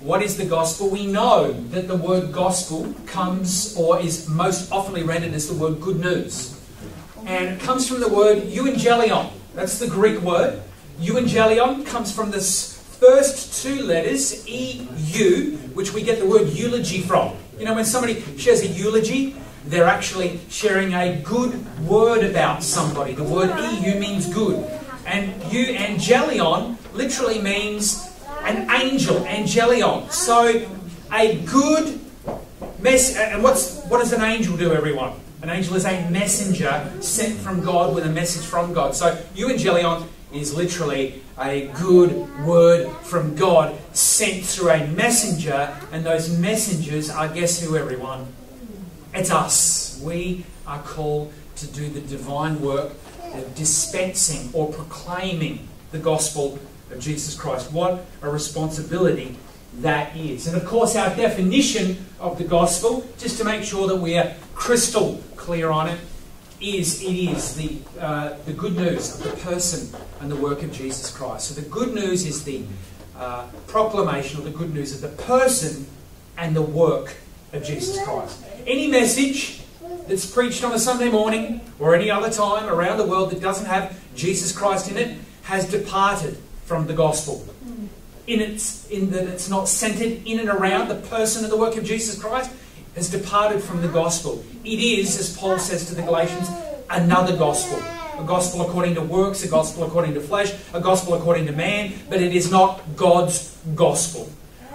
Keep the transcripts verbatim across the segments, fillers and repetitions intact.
What is the gospel? We know that the word gospel comes, or is most often rendered as the word good news. And it comes from the word euangelion. That's the Greek word. Euangelion comes from the first two letters, E U, which we get the word eulogy from. You know, when somebody shares a eulogy, they're actually sharing a good word about somebody. The word E U means good. And euangelion literally means an angel, angelion. So, a good mess. And what's what does an angel do, everyone? An angel is a messenger sent from God with a message from God. So, euangelion is literally a good word from God sent through a messenger. And those messengers are, guess who, everyone? It's us. We are called to do the divine work of dispensing or proclaiming the gospel of Jesus Christ. What a responsibility that is. And of course our definition of the gospel, just to make sure that we are crystal clear on it, is it is the, uh, the good news of the person and the work of Jesus Christ. So the good news is the uh, proclamation, or the good news of the person and the work of Jesus Christ. Any message that's preached on a Sunday morning or any other time around the world that doesn't have Jesus Christ in it has departed from the gospel, in its in that it's not centered in and around the person and the work of Jesus Christ, has departed from the gospel. It is, as Paul says to the Galatians, another gospel, a gospel according to works, a gospel according to flesh, a gospel according to man, but it is not God's gospel.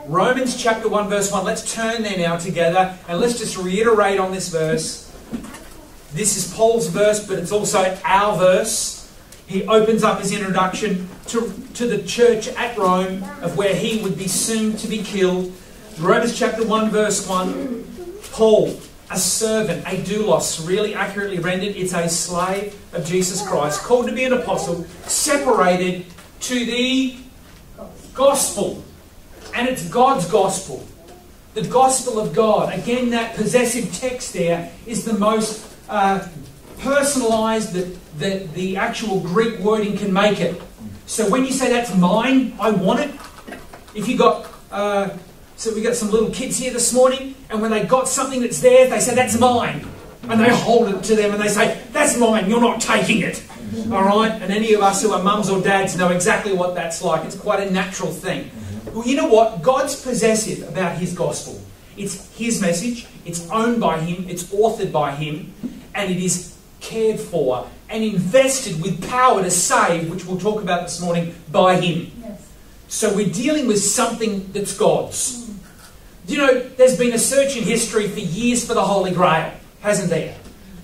Romans chapter one verse one, let's turn there now together, and let's just reiterate on this verse. This is Paul's verse, but it's also our verse. He opens up his introduction to, to the church at Rome, of where he would be soon to be killed. Romans chapter one verse one, Paul, a servant, a doulos, really accurately rendered, it's a slave of Jesus Christ, called to be an apostle, separated to the gospel. And it's God's gospel, the gospel of God. Again, that possessive text there is the most uh, personalized that the, the actual Greek wording can make it. So when you say that's mine, I want it. If you got, uh, so we got some little kids here this morning, and when they got something that's there, they say that's mine, and they hold it to them and they say that's mine, you're not taking it. All right, and any of us who are mums or dads know exactly what that's like. It's quite a natural thing. Well, you know what? God's possessive about His gospel. It's His message. It's owned by Him. It's authored by Him, and it is cared for and invested with power to save, which we'll talk about this morning, by Him. Yes. So we're dealing with something that's God's. Mm. You know, there's been a search in history for years for the Holy Grail, hasn't there?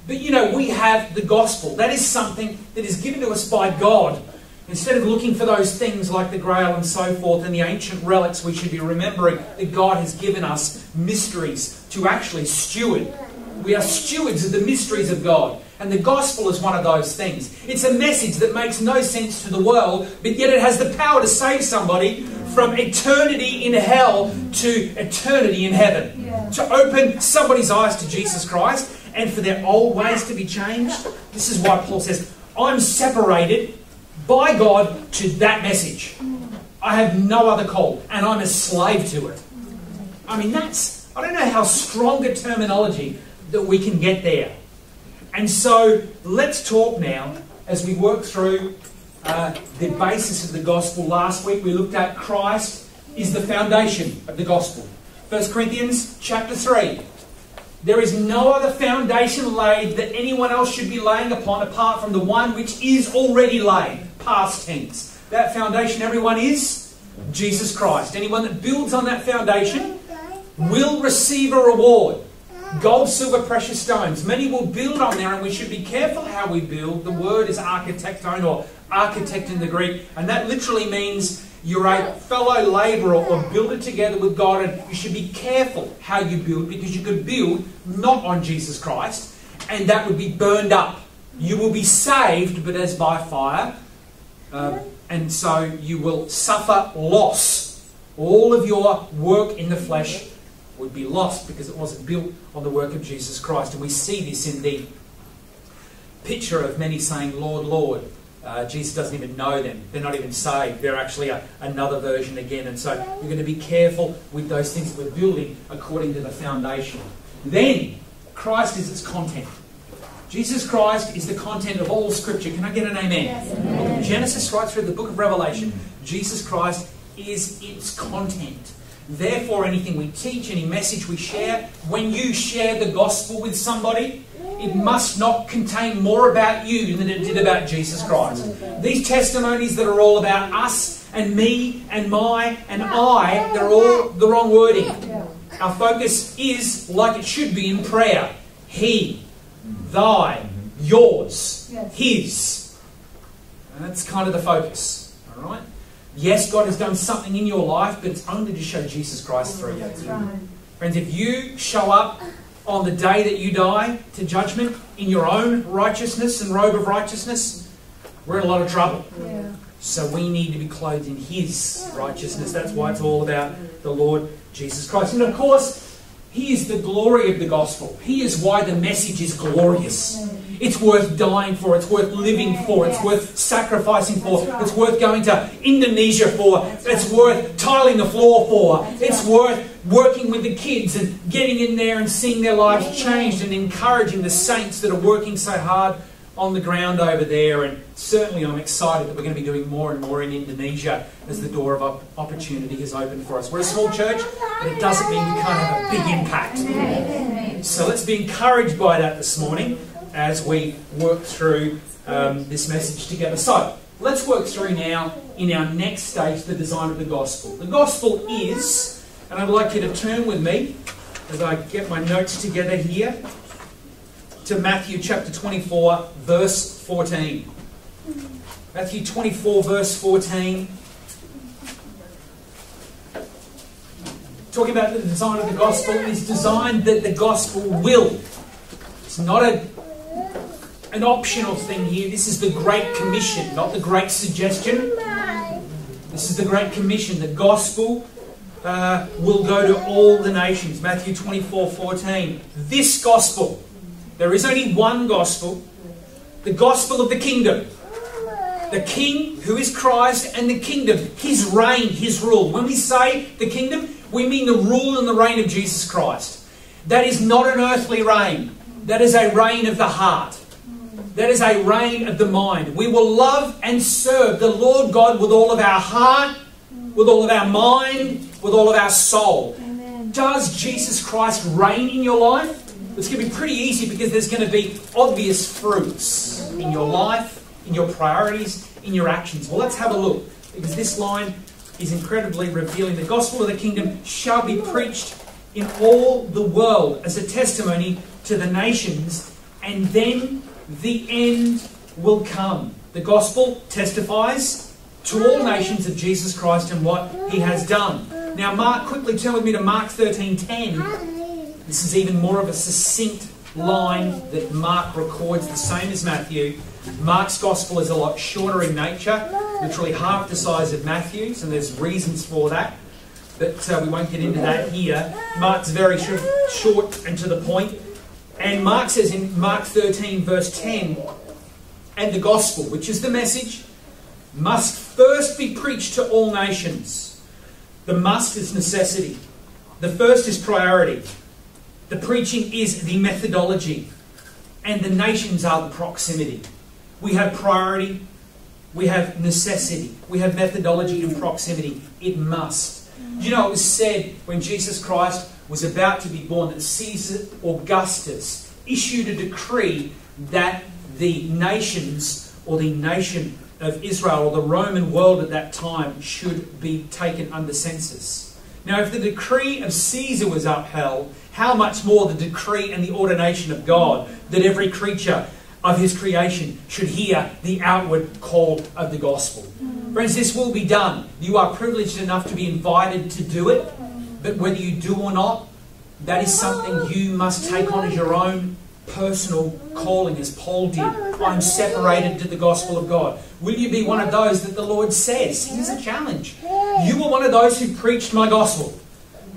But you know, we have the gospel. That is something that is given to us by God. Instead of looking for those things like the Grail and so forth and the ancient relics, we should be remembering that God has given us mysteries to actually steward. We are stewards of the mysteries of God. And the gospel is one of those things. It's a message that makes no sense to the world, but yet it has the power to save somebody from eternity in hell to eternity in heaven. Yeah. To open somebody's eyes to Jesus Christ and for their old ways to be changed. This is why Paul says, I'm separated by God to that message. I have no other call, and I'm a slave to it. I mean, that's, I don't know how stronger terminology that we can get there. And so, let's talk now, as we work through uh, the basis of the gospel. Last week we looked at Christ is the foundation of the gospel. First Corinthians chapter three. There is no other foundation laid that anyone else should be laying upon apart from the one which is already laid. Past tense. That foundation, everyone, is Jesus Christ. Anyone that builds on that foundation will receive a reward. Gold, silver, precious stones. Many will build on there, and we should be careful how we build. The word is architecton, or architect in the Greek, and that literally means you're a fellow labourer or builder together with God, and you should be careful how you build, because you could build not on Jesus Christ, and that would be burned up. You will be saved, but as by fire, uh, and so you will suffer loss. All of your work in the flesh would be lost because it wasn't built on the work of Jesus Christ. And we see this in the picture of many saying, Lord, Lord, Uh, Jesus doesn't even know them. They're not even saved. They're actually a, another version again. And so we're going to be careful with those things that we're building according to the foundation. Then, Christ is its content. Jesus Christ is the content of all Scripture. Can I get an amen? Yes, amen. Genesis right through the book of Revelation, Jesus Christ is its content. Therefore, anything we teach, any message we share, when you share the gospel with somebody, it must not contain more about you than it did about Jesus Christ. These testimonies that are all about us and me and my and I, they're all the wrong wording. Our focus is, like it should be in prayer, He, Thy, Yours, His. And that's kind of the focus. All right? Yes, God has done something in your life, but it's only to show Jesus Christ through you. Friends, if you show up on the day that you die to judgment in your own righteousness and robe of righteousness, we're in a lot of trouble. Yeah. So we need to be clothed in His righteousness. That's why it's all about the Lord Jesus Christ. And of course, He is the glory of the gospel. He is why the message is glorious. It's worth dying for. It's worth living for. It's worth sacrificing for. It's worth going to Indonesia for. It's worth tiling the floor for. It's worth working with the kids and getting in there and seeing their lives changed and encouraging the saints that are working so hard on the ground over there. And certainly I'm excited that we're going to be doing more and more in Indonesia as the door of opportunity is open for us. We're a small church, but it doesn't mean we can't have a big impact. So let's be encouraged by that this morning as we work through um, this message together. So, let's work through now, in our next stage, the design of the gospel. The gospel is, and I'd like you to turn with me, as I get my notes together here, to Matthew chapter twenty-four, verse fourteen. Matthew twenty-four, verse fourteen. Talking about the design of the gospel, is designed that the gospel will. It's not a an optional thing here. This is the Great Commission, not the Great Suggestion. This is the Great Commission. The gospel uh, will go to all the nations. Matthew twenty-four fourteen. This gospel. There is only one gospel. The gospel of the kingdom. The king who is Christ and the kingdom. His reign, His rule. When we say the kingdom, we mean the rule and the reign of Jesus Christ. That is not an earthly reign. That is a reign of the heart. That is a reign of the mind. We will love and serve the Lord God with all of our heart, with all of our mind, with all of our soul. Amen. Does Jesus Christ reign in your life? It's going to be pretty easy because there's going to be obvious fruits in your life, in your priorities, in your actions. Well, let's have a look, because this line is incredibly revealing. The gospel of the kingdom shall be preached in all the world as a testimony to the nations, and then the end will come. The gospel testifies to all nations of Jesus Christ and what He has done. Now, Mark, quickly turn with me to Mark thirteen ten. This is even more of a succinct line that Mark records, the same as Matthew. Mark's gospel is a lot shorter in nature, literally half the size of Matthew's, and there's reasons for that, but uh, we won't get into that here. Mark's very short, short and to the point. And Mark says in Mark thirteen, verse ten, and the gospel, which is the message, must first be preached to all nations. The must is necessity. The first is priority. The preaching is the methodology. And the nations are the proximity. We have priority. We have necessity. We have methodology and proximity. It must. Do you know it was said when Jesus Christ was about to be born that Caesar Augustus issued a decree that the nations, or the nation of Israel, or the Roman world at that time, should be taken under census. Now, if the decree of Caesar was upheld, how much more the decree and the ordination of God that every creature of His creation should hear the outward call of the gospel. Friends, this will be done. You are privileged enough to be invited to do it. But whether you do or not, that is something you must take on as your own personal calling, as Paul did. I'm separated to the gospel of God. Will you be one of those that the Lord says? Here's a challenge. You were one of those who preached my gospel.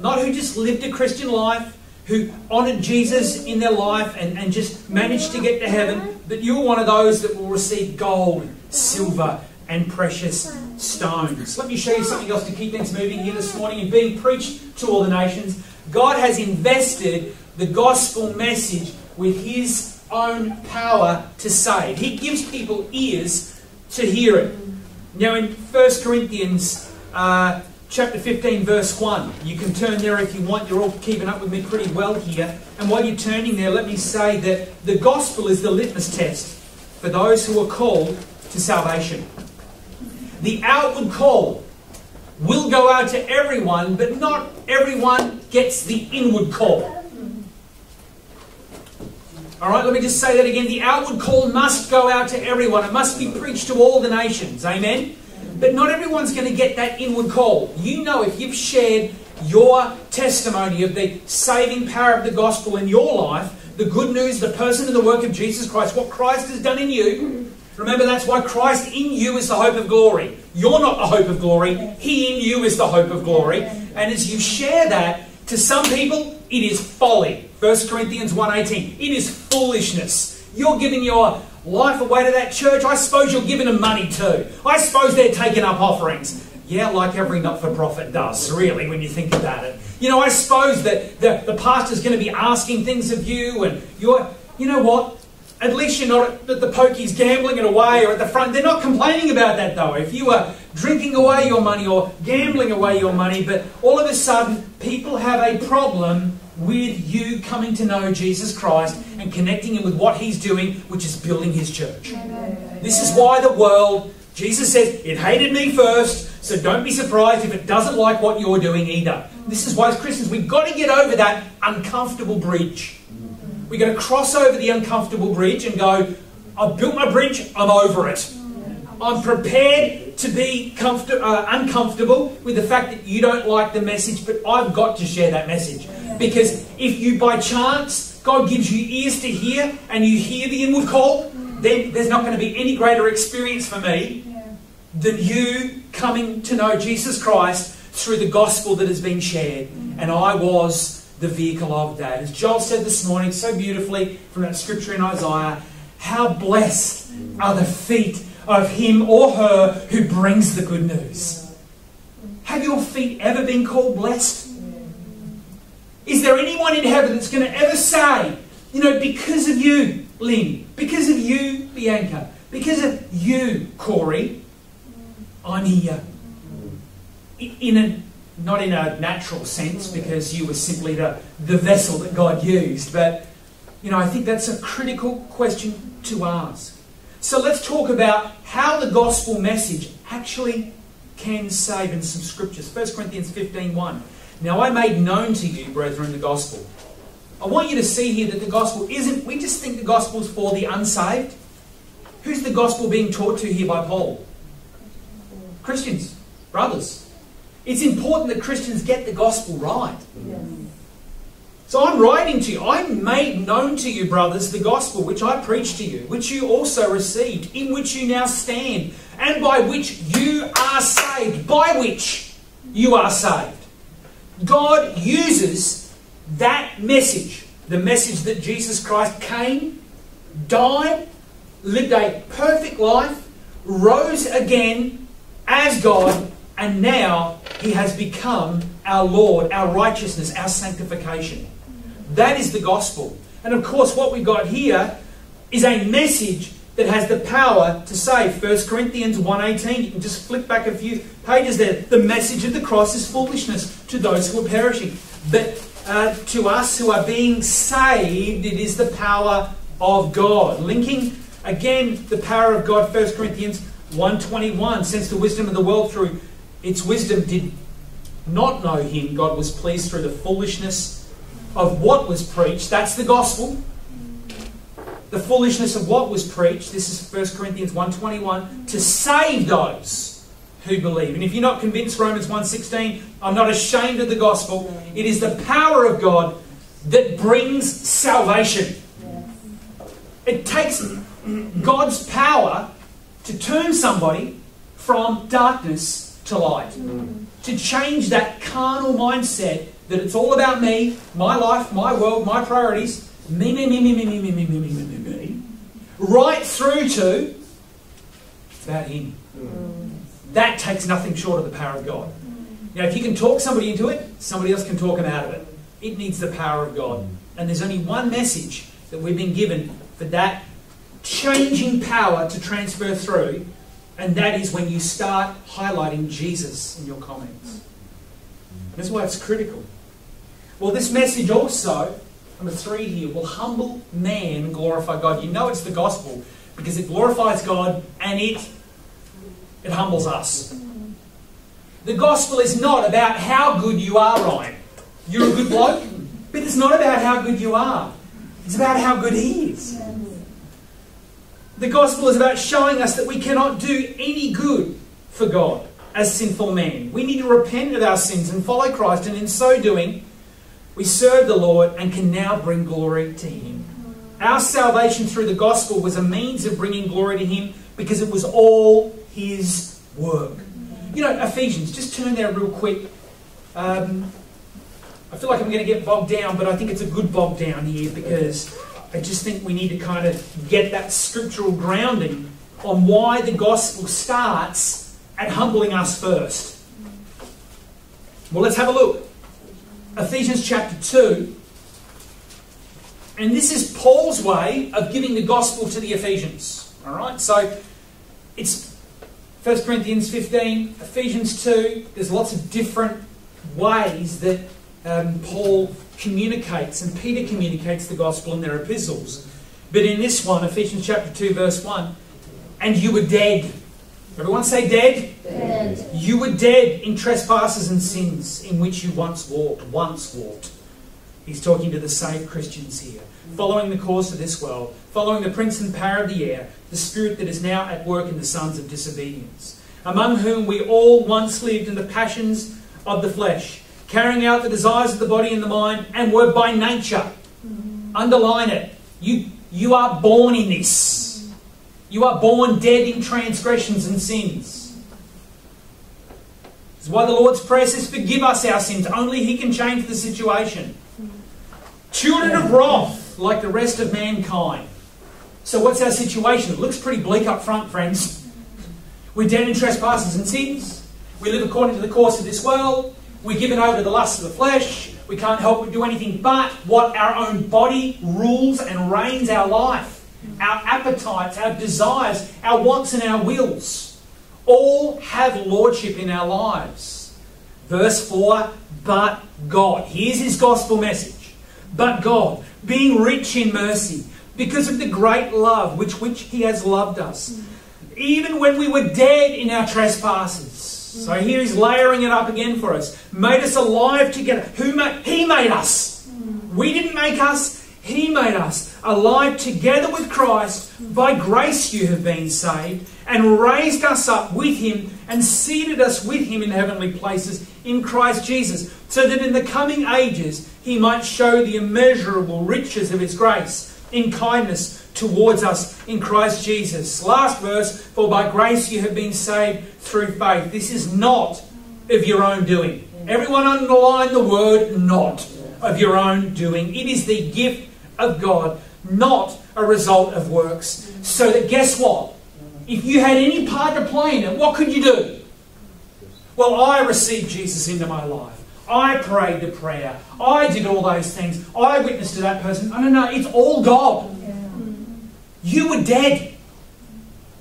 Not who just lived a Christian life, who honoured Jesus in their life and, and just managed to get to heaven. But you were one of those that will receive gold, silver and precious stones. Let me show you something else to keep things moving here this morning and being preached to all the nations. God has invested the gospel message with his own power to save. He gives people ears to hear it. Now in First Corinthians uh, chapter fifteen verse one, you can turn there if you want. You're all keeping up with me pretty well here. And while you're turning there, let me say that the gospel is the litmus test for those who are called to salvation. The outward call will go out to everyone, but not everyone gets the inward call. Alright, let me just say that again. The outward call must go out to everyone. It must be preached to all the nations. Amen? But not everyone's going to get that inward call. You know, if you've shared your testimony of the saving power of the gospel in your life, the good news, the person and the work of Jesus Christ, what Christ has done in you, remember that's why Christ in you is the hope of glory. You're not the hope of glory. He in you is the hope of glory. And as you share that, to some people, it is folly. First Corinthians one eighteen. It is foolishness. You're giving your life away to that church. I suppose you're giving them money too. I suppose they're taking up offerings. Yeah, like every not-for-profit does, really, when you think about it. You know, I suppose that the, the pastor's going to be asking things of you, and you're, you know what? At least you're not at the pokies gambling it away or at the front. They're not complaining about that though. If you are drinking away your money or gambling away your money, but all of a sudden people have a problem with you coming to know Jesus Christ and connecting him with what he's doing, which is building his church. Amen. This is why the world, Jesus says, it hated me first, so don't be surprised if it doesn't like what you're doing either. This is why as Christians we've got to get over that uncomfortable bridge. We've got to cross over the uncomfortable bridge and go, I've built my bridge, I'm over it. I'm prepared to be uh, uncomfortable with the fact that you don't like the message, but I've got to share that message. Because if you, by chance, God gives you ears to hear and you hear the inward call, then there's not going to be any greater experience for me than you coming to know Jesus Christ through the gospel that has been shared. And I was the vehicle of that. As Joel said this morning so beautifully from that scripture in Isaiah, how blessed are the feet of him or her who brings the good news. Have your feet ever been called blessed? Is there anyone in heaven that's going to ever say, you know, because of you, Lynn, because of you, Bianca, because of you, Corey, I'm here? In a Not in a natural sense, because you were simply the, the vessel that God used. But, you know, I think that's a critical question to ask. So let's talk about how the gospel message actually can save in some scriptures. First Corinthians fifteen one. Now I made known to you, brethren, the gospel. I want you to see here that the gospel isn't, we just think the gospel's for the unsaved. Who's the gospel being taught to here by Paul? Christians, brothers. It's important that Christians get the gospel right. Yes. So I'm writing to you. I made known to you, brothers, the gospel which I preached to you, which you also received, in which you now stand, and by which you are saved. By which you are saved. God uses that message, the message that Jesus Christ came, died, lived a perfect life, rose again as God, and now he has become our Lord, our righteousness, our sanctification. That is the gospel. And of course, what we've got here is a message that has the power to save. First Corinthians one eighteen. You can just flip back a few pages there. The message of the cross is foolishness to those who are perishing. But uh, to us who are being saved, it is the power of God. Linking, again, the power of God, First Corinthians one twenty-one. Since the wisdom of the world through its wisdom did not know him, God was pleased through the foolishness of what was preached. That's the gospel. The foolishness of what was preached. This is First Corinthians one twenty-one. To save those who believe. And if you're not convinced, Romans one sixteen, I'm not ashamed of the gospel. It is the power of God that brings salvation. It takes God's power to turn somebody from darkness to light. Mm. To change that carnal mindset that it's all about me, my life, my world, my priorities, me, me, me, me, me, me, me, me, me, me, me, me, right through to that in. Mm. That takes nothing short of the power of God. Mm. Now, if you can talk somebody into it, somebody else can talk them out of it. It needs the power of God. And there's only one message that we've been given for that changing power to transfer through, and that is when you start highlighting Jesus in your comments. That's why it's critical. Well, this message also, number three here, will humble man and glorify God. You know it's the gospel because it glorifies God and it, it humbles us. The gospel is not about how good you are, Ryan. You're a good bloke, but it's not about how good you are. It's about how good He is. The gospel is about showing us that we cannot do any good for God as sinful men. We need to repent of our sins and follow Christ, and in so doing, we serve the Lord and can now bring glory to Him. Our salvation through the gospel was a means of bringing glory to Him because it was all His work. You know, Ephesians, just turn there real quick. Um, I feel like I'm going to get bogged down, but I think it's a good bog down here because I just think we need to kind of get that scriptural grounding on why the gospel starts at humbling us first. Well, let's have a look. Ephesians chapter two. And this is Paul's way of giving the gospel to the Ephesians. All right? So it's First Corinthians fifteen, Ephesians two. There's lots of different ways that um, Paul communicates and Peter communicates the gospel in their epistles. But in this one, Ephesians chapter two, verse one, and you were dead. Everyone say dead. Dead. You were dead in trespasses and sins in which you once walked. Once walked. He's talking to the saved Christians here. Following the course of this world. Following the prince and power of the air. The spirit that is now at work in the sons of disobedience. Among whom we all once lived in the passions of the flesh. Carrying out the desires of the body and the mind. And were by nature. Mm-hmm. Underline it. You, you are born in this. You are born dead in transgressions and sins. That's why the Lord's prayer says, forgive us our sins. Only He can change the situation. Children of wrath, like the rest of mankind. So what's our situation? It looks pretty bleak up front, friends. We're dead in trespasses and sins. We live according to the course of this world. We're given over to the lust of the flesh. We can't help but do anything but what our own body rules and reigns our life. Our appetites, our desires, our wants and our wills all have lordship in our lives. Verse four, but God. Here's His gospel message. But God, being rich in mercy, because of the great love with which He has loved us, even when we were dead in our trespasses. So here He's layering it up again for us. Made us alive together. Who made? He made us. We didn't make us. He made us alive together with Christ. By grace you have been saved, and raised us up with Him and seated us with Him in heavenly places in Christ Jesus, so that in the coming ages He might show the immeasurable riches of His grace in kindness towards us in Christ Jesus. Last verse, for by grace you have been saved through faith. This is not of your own doing. Everyone underline the word not of your own doing. It is the gift of God, not a result of works. So that guess what? If you had any part to play in it, what could you do? Well, I received Jesus into my life. I prayed the prayer. I did all those things. I witnessed to that person. No, no, no. It's all God. You were dead.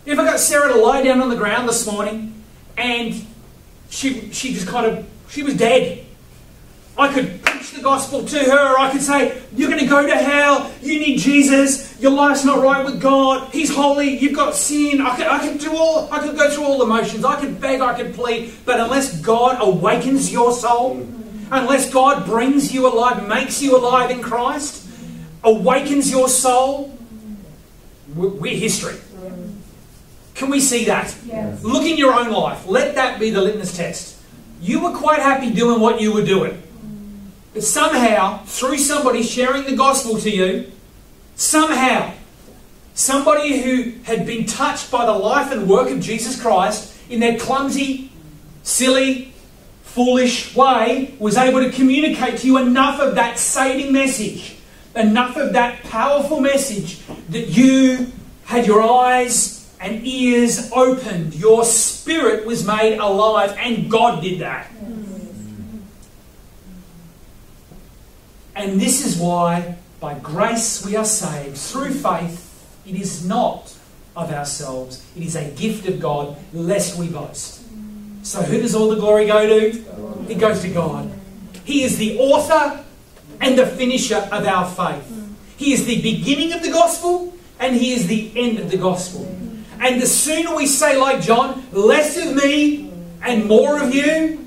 If I got Sarah to lie down on the ground this morning and she, she just kind of, she was dead. I could preach the gospel to her. I could say, you're going to go to hell. You need Jesus. Your life's not right with God. He's holy. You've got sin. I could, I could do all, I could go through all the motions. I could beg. I could plead. But unless God awakens your soul, unless God brings you alive, makes you alive in Christ, awakens your soul, we're history. Can we see that? Yes. Look in your own life. Let that be the litmus test. You were quite happy doing what you were doing. But somehow, through somebody sharing the gospel to you, somehow, somebody who had been touched by the life and work of Jesus Christ in their clumsy, silly, foolish way was able to communicate to you enough of that saving message, enough of that powerful message that you had your eyes and ears opened. Your spirit was made alive, and God did that. And this is why, by grace, we are saved. Through faith, it is not of ourselves. It is a gift of God, lest we boast. So who does all the glory go to? It goes to God. He is the author and the finisher of our faith. He is the beginning of the gospel, and He is the end of the gospel. And the sooner we say, like John, less of me and more of you,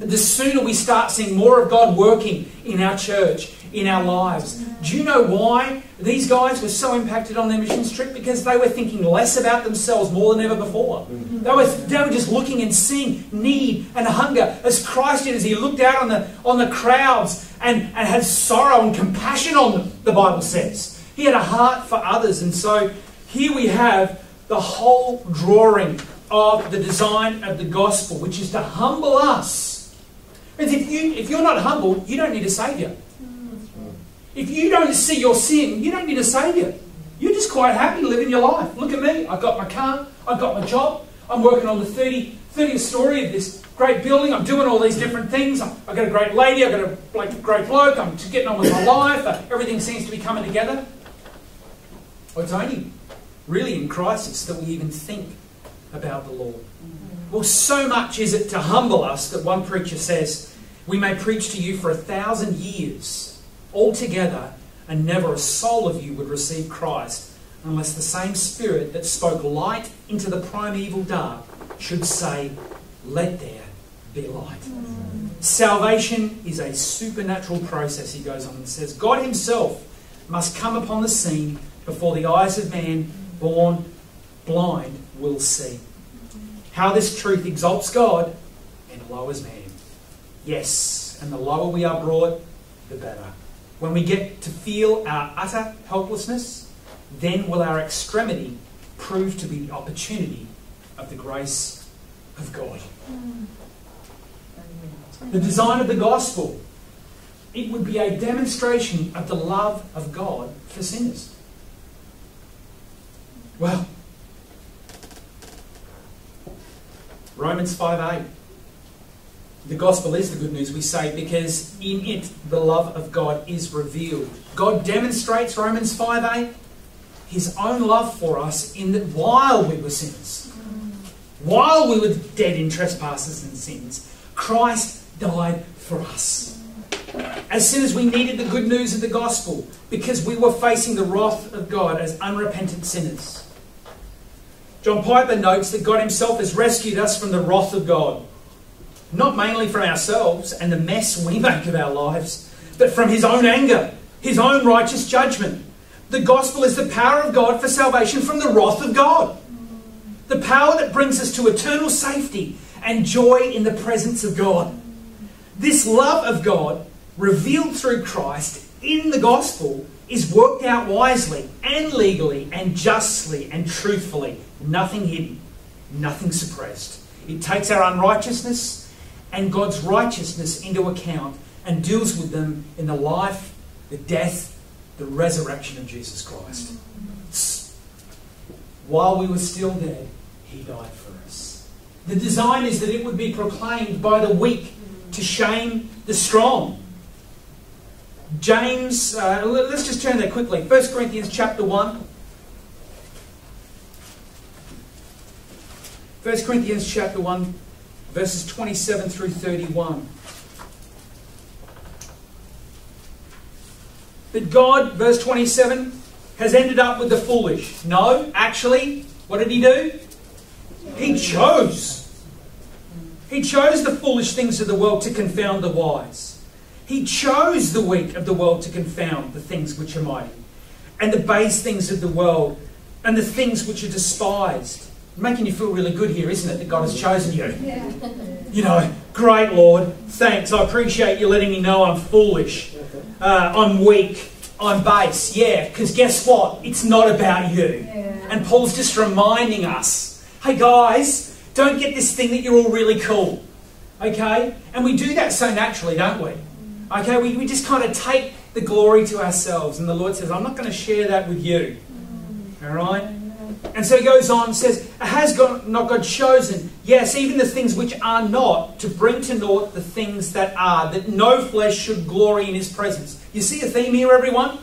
the sooner we start seeing more of God working in our church, in our lives. Do you know why these guys were so impacted on their missions trip? Because they were thinking less about themselves more than ever before. They were, they were just looking and seeing need and hunger as Christ did, as He looked out on the, on the crowds and, and had sorrow and compassion on them, the Bible says. He had a heart for others. And so here we have the whole drawing of the design of the gospel, which is to humble us. Because if, you, if you're not humble, you don't need a saviour. If you don't see your sin, you don't need a saviour. You're just quite happy living your life. Look at me. I've got my car. I've got my job. I'm working on the thirtieth story of this great building. I'm doing all these different things. I've got a great lady. I've got a like, great bloke. I'm getting on with my life. Everything seems to be coming together. Well, it's only really in crisis that we even think about the Lord. Well, so much is it to humble us that one preacher says, "We may preach to you for a thousand years altogether, and never a soul of you would receive Christ unless the same Spirit that spoke light into the primeval dark should say, 'Let there be light.'" Mm. Salvation is a supernatural process, he goes on and says. God Himself must come upon the scene before the eyes of man born blind will see. How this truth exalts God and lowers man. Yes, and the lower we are brought, the better. When we get to feel our utter helplessness, then will our extremity prove to be the opportunity of the grace of God. The design of the gospel, it would be a demonstration of the love of God for sinners. Well, Romans five eight. The gospel is the good news, we say, because in it the love of God is revealed. God demonstrates, Romans five eight, His own love for us in that while we were sinners, while we were dead in trespasses and sins, Christ died for us. As sinners, we needed the good news of the gospel because we were facing the wrath of God as unrepentant sinners. John Piper notes that God Himself has rescued us from the wrath of God. Not mainly from ourselves and the mess we make of our lives, but from His own anger, His own righteous judgment. The gospel is the power of God for salvation from the wrath of God. The power that brings us to eternal safety and joy in the presence of God. This love of God, revealed through Christ in the gospel, is worked out wisely and legally and justly and truthfully. Nothing hidden, nothing suppressed. It takes our unrighteousness and God's righteousness into account and deals with them in the life, the death, the resurrection of Jesus Christ. While we were still dead, He died for us. The design is that it would be proclaimed by the weak to shame the strong. James, uh, let's just turn there quickly. First Corinthians chapter one. First Corinthians chapter one. Verses twenty-seven through thirty-one. But God, verse twenty-seven, has ended up with the foolish. No, actually, what did He do? He chose. He chose the foolish things of the world to confound the wise. He chose the weak of the world to confound the things which are mighty, and the base things of the world, and the things which are despised. Making you feel really good here, isn't it, that God has chosen you? Yeah. You know, great Lord, thanks. I appreciate you letting me know I'm foolish. Uh, I'm weak. I'm base. Yeah, because guess what? It's not about you. Yeah. And Paul's just reminding us, hey guys, don't get this thing that you're all really cool. Okay? And we do that so naturally, don't we? Okay? We, we just kind of take the glory to ourselves. And the Lord says, I'm not going to share that with you. All right? And so he goes on and says, has God, not God chosen, yes, even the things which are not, to bring to naught the things that are, that no flesh should glory in his presence. You see a theme here, everyone?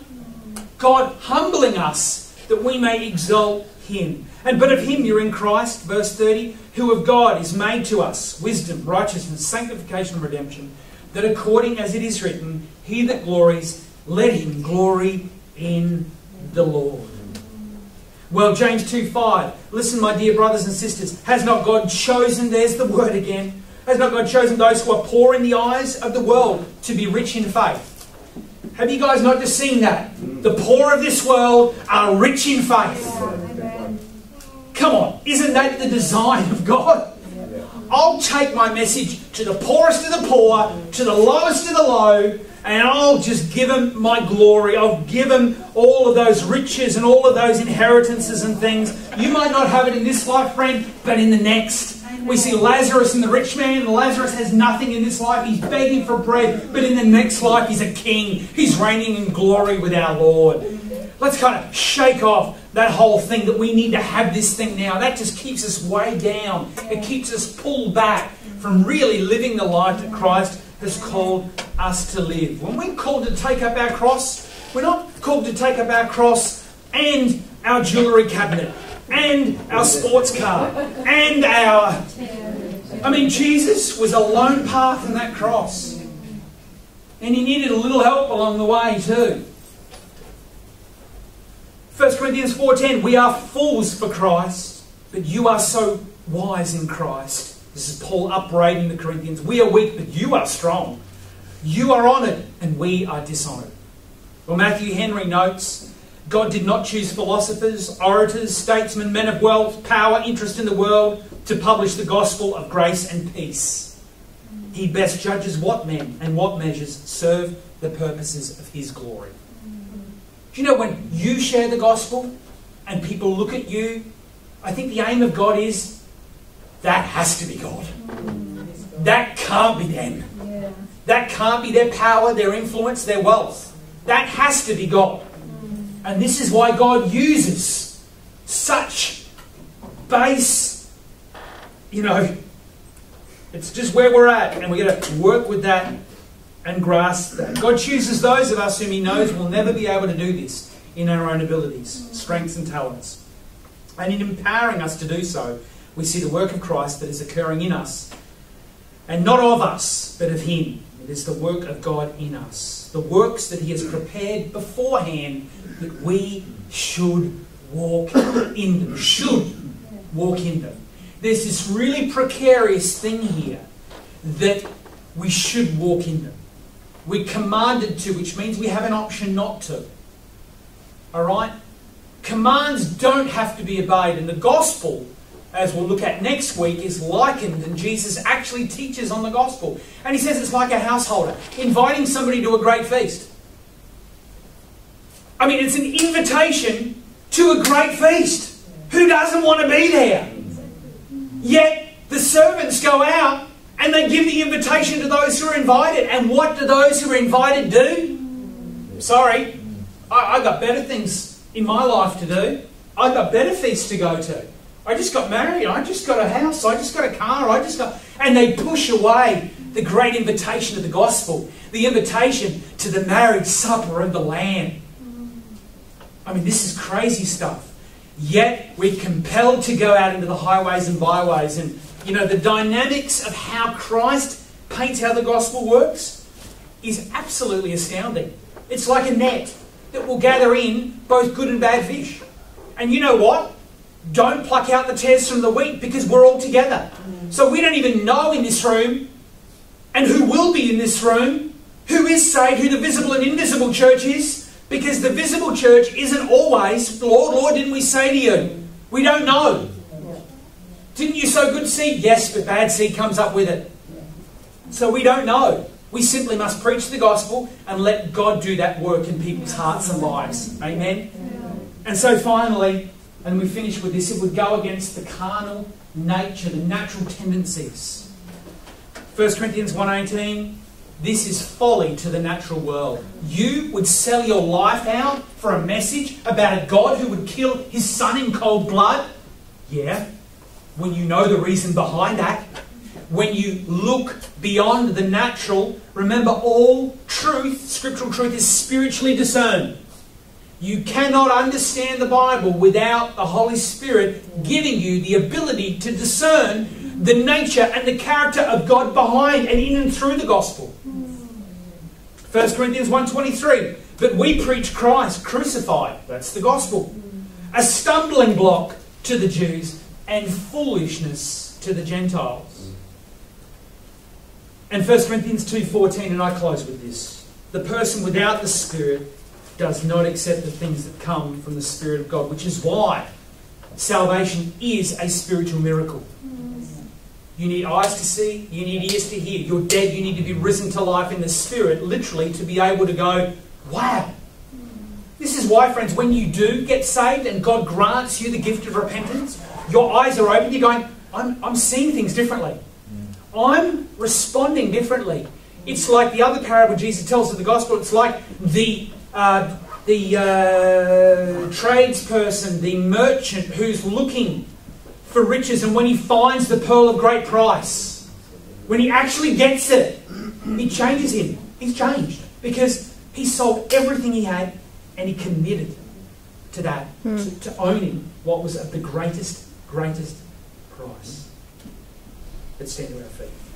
God humbling us that we may exalt him. And but of him you're in Christ, verse thirty, who of God is made to us wisdom, righteousness, sanctification and redemption, that according as it is written, he that glories, let him glory in the Lord. Well, James two five, listen, my dear brothers and sisters, has not God chosen, there's the word again, has not God chosen those who are poor in the eyes of the world to be rich in faith? Have you guys not just seen that? The poor of this world are rich in faith. Come on, isn't that the design of God? I'll take my message to the poorest of the poor, to the lowest of the low, and I'll just give them my glory. I'll give them all of those riches and all of those inheritances and things. You might not have it in this life, friend, but in the next. We see Lazarus and the rich man. And Lazarus has nothing in this life. He's begging for bread. But in the next life, he's a king. He's reigning in glory with our Lord. Let's kind of shake off that whole thing that we need to have this thing now. That just keeps us way down. It keeps us pulled back from really living the life that Christ has called us to live. When we're called to take up our cross, we're not called to take up our cross and our jewellery cabinet and our sports car and our... I mean, Jesus was a lone path on that cross. And he needed a little help along the way too. First Corinthians four ten, we are fools for Christ, but you are so wise in Christ. This is Paul upbraiding the Corinthians. We are weak, but you are strong. You are honoured, and we are dishonoured. Well, Matthew Henry notes, God did not choose philosophers, orators, statesmen, men of wealth, power, interest in the world to publish the gospel of grace and peace. He best judges what men and what measures serve the purposes of his glory. Do you know when you share the gospel and people look at you, I think the aim of God is, that has to be God. That can't be them. Yeah. That can't be their power, their influence, their wealth. That has to be God. And this is why God uses such base, you know, it's just where we're at. And we're going to work with that and grasp that. God chooses those of us whom he knows will never be able to do this in our own abilities, strengths and talents. And in empowering us to do so, we see the work of Christ that is occurring in us. And not of us, but of him. It is the work of God in us. The works that he has prepared beforehand that we should walk in them. Should walk in them. There's this really precarious thing here that we should walk in them. We're commanded to, which means we have an option not to. Alright? Commands don't have to be obeyed. And the gospel, as we'll look at next week, is likened, and Jesus actually teaches on the gospel. And he says it's like a householder inviting somebody to a great feast. I mean, it's an invitation to a great feast. Who doesn't want to be there? Yet the servants go out and they give the invitation to those who are invited. And what do those who are invited do? Sorry, I, I got better things in my life to do. I got better feasts to go to. I just got married, I just got a house, I just got a car, I just got... And they push away the great invitation of the gospel, the invitation to the marriage supper of the Lamb. I mean, this is crazy stuff. Yet, we're compelled to go out into the highways and byways. And, you know, the dynamics of how Christ paints how the gospel works is absolutely astounding. It's like a net that will gather in both good and bad fish. And you know what? Don't pluck out the tares from the wheat, because we're all together. So we don't even know in this room, and who will be in this room, who is saved, who the visible and invisible church is, because the visible church isn't always, Lord, Lord, didn't we say to you? We don't know. Didn't you sow good seed? Yes, but bad seed comes up with it. So we don't know. We simply must preach the gospel and let God do that work in people's hearts and lives. Amen? And so finally... and we finish with this, it would go against the carnal nature, the natural tendencies. First Corinthians one eighteen, This is folly to the natural world. You would sell your life out for a message about a God who would kill his son in cold blood? Yeah, when you know the reason behind that. When you look beyond the natural, remember all truth, scriptural truth, is spiritually discerned. You cannot understand the Bible without the Holy Spirit giving you the ability to discern the nature and the character of God behind and in and through the gospel. First Corinthians one twenty-three, but we preach Christ crucified, that's the gospel, a stumbling block to the Jews and foolishness to the Gentiles. And First Corinthians two fourteen, and I close with this, the person without the Spirit does not accept the things that come from the Spirit of God, which is why salvation is a spiritual miracle. You need eyes to see, you need ears to hear. You're dead, you need to be risen to life in the Spirit, literally, to be able to go, wow. This is why, friends, when you do get saved and God grants you the gift of repentance, your eyes are open, you're going, I'm, I'm seeing things differently. I'm responding differently. It's like the other parable Jesus tells of the gospel. It's like the, uh, the uh, tradesperson, the merchant who's looking for riches, and when he finds the pearl of great price, when he actually gets it, it changes him. He's changed because he sold everything he had and he committed to that, mm. to, to owning what was of the greatest, greatest price. Let's stand to our feet.